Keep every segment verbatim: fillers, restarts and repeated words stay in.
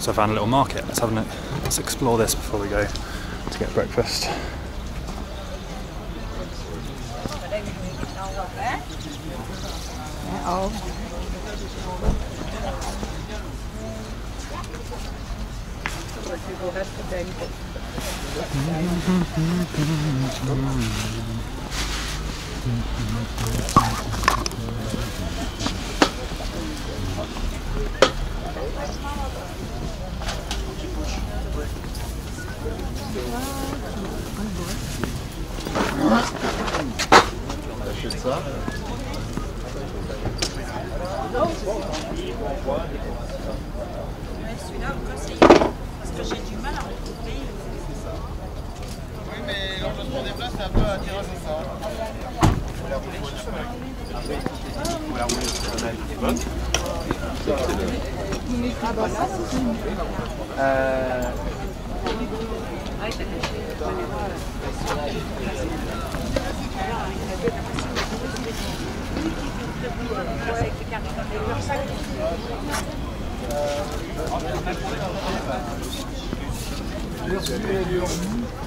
So I found a little market. Let's have a look. Let's explore this before we go to get breakfast. Celui-là, vous conseillez parce que j'ai du mal à retrouver. Oui, mais l'enjeu de mon déplacement, c'est un peu un tirage au sort. Vous la roulez Vous la roulez Vous la roulez Ah, bah ça, c'est une. Euh. Ah, il t'a caché.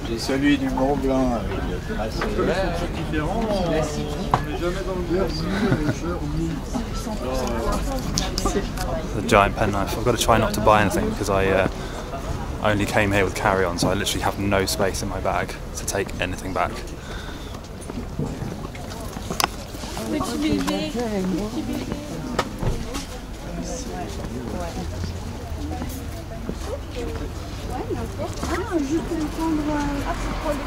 J'ai celui du Mont Blanc avec le tracé. C'est différent, on n'est jamais dans le beurre, c'est le giant penknife. I've got to try not to buy anything because I uh, only came here with carry-on, so I literally have no space in my bag to take anything back. Petit bébé, petit bébé. Ah, juste le prendre. Ah, c'est quoi le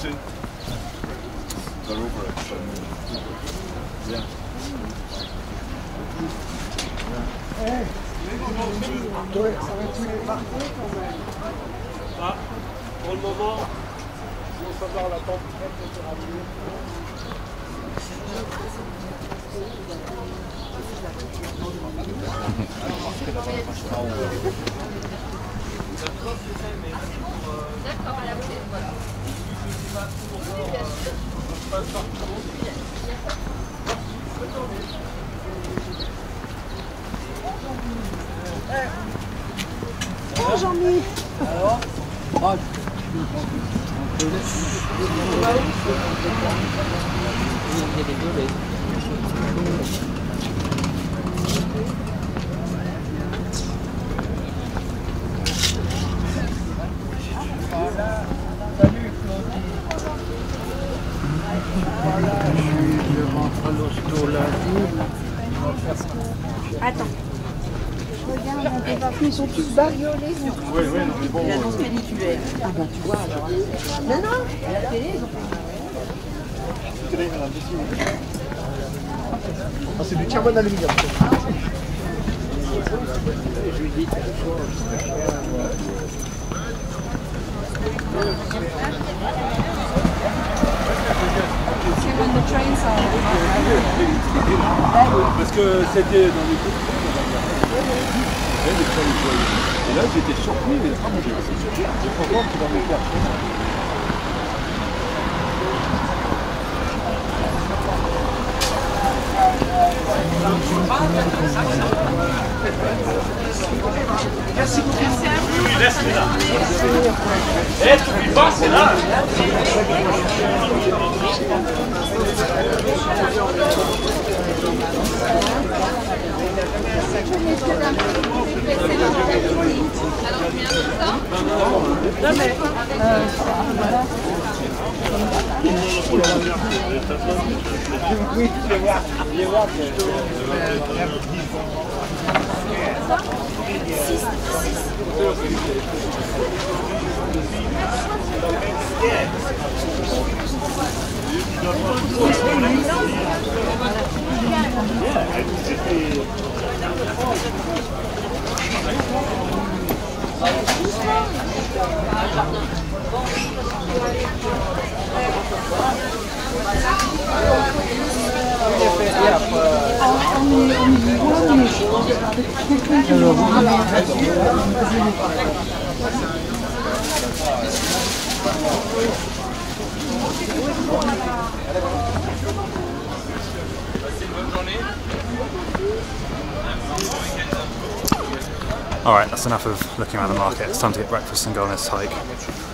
la oh, Jean-Mi. Alors oh. J'ai attends. Regarde, on peut pas plus, ils sont tous bariolés. Oui, oui, non, mais bon. L'annonce caniculaire. Ah ben tu vois, alors. Non, non, à la télé, ils ont fait. Ah, c'est du carbone aluminium. Je lui dis, c'est parce que c'était dans les coups. Et là j'étais surpris, mais ah mon Dieu, c'est surpris, je crois pas qu'il va me faire. Merci beaucoup. Oui, oui, laisse-les là. Eh, t'oublies pas, c'est là. Non mais... Euh... Oui, je vais voir. Je vais voir. Alors, Alright, that's enough of looking around the market. It's time to get breakfast and go on this hike.